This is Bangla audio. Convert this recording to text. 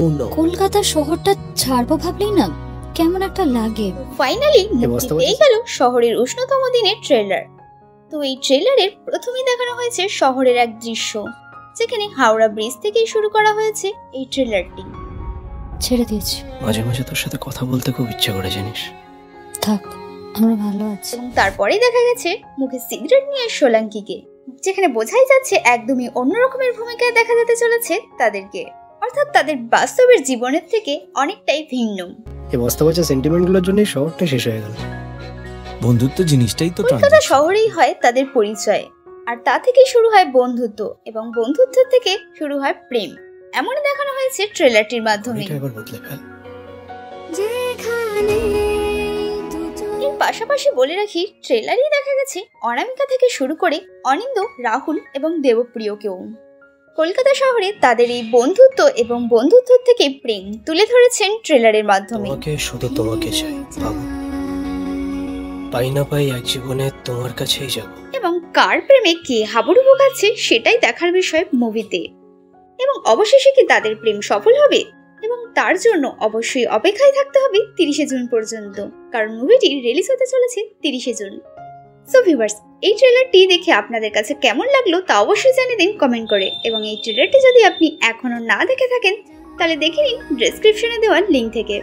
पूर्ण কলকাতা শহরটা ছাড়বো ভাবলেই না কেমন একটা লাগে। ফাইনালি মুক্তি পেয়ে গেল শহরের উষ্ণতম দিনের ট্রেলার। তো এই ট্রেলারের প্রথমেই দেখানো হয়েছে শহরের এক দৃশ্য, যেখানে হাওড়া ব্রিজ থেকেই শুরু করা হয়েছে এই ট্রেলারটি। ছেড়ে দিয়েছি, মাঝে মাঝে তোর সাথে কথা বলতে খুব ইচ্ছা করে জানিস। থাক আমরা ভালো আছি। তারপরে দেখা গেছে মুখে সিগারেট নিয়ে সোলাঙ্কিকে, যেখানে বোঝাই যাচ্ছে একদমই অন্য রকমের ভূমিকায় দেখা যেতে চলেছে তাদেরকে, অর্থাৎ তাদের বাস্তবের জীবনের থেকে অনেকটাই ভিন্ন। এই বাস্তবতা সেন্টিমেন্টগুলোর জন্য শহরটা শেষ হয়ে গেল। বন্ধুত্ব জিনিসটাই তো কলকাতা শহরেই হয় তাদের পরিচয়, আর তা থেকে শুরু হয় বন্ধুত্ব, এবং বন্ধুত্ব থেকে শুরু হয় প্রেম। এমন দেখানো হয়েছে ট্রেলারটির মাধ্যমে। পাশাপাশি বলে রাখি, ট্রেলারই দেখা গেছে অনামিকা থেকে শুরু করে অনিন্দ, রাহুল এবং দেবপ্রিয়কেও। কলকাতা শহরে তাদের এই বন্ধুত্ব এবং বন্ধুত্ব থেকে প্রেম তুলে ধরেছেন ট্রেলারের মাধ্যমে। শুধু তোমাকে চাই, পাই না পাই এক জীবনে তোমার কাছেই যাব, এবং কার প্রেমে কে হাবুডুবু খাচ্ছে সেটাই দেখার বিষয় মুভিতে। এবং অবশেষে কি তাদের প্রেম সফল হবে, এবং তার জন্য অবশ্যই অপেক্ষায় থাকতে হবে 30শে জুন পর্যন্ত, কারণ মুভিটি রিলিজ হতে চলেছে 30শে জুন। সো ভিউয়ার্স, এই ট্রেলারটি দেখে আপনাদের কাছে কেমন লাগলো তা অবশ্যই জানিয়ে দিন কমেন্ট করে, এবং এই ট্রেলারটি যদি আপনি এখনও না দেখে থাকেন তাহলে দেখে নিন ডেসক্রিপশনে দেওয়া লিঙ্ক থেকে।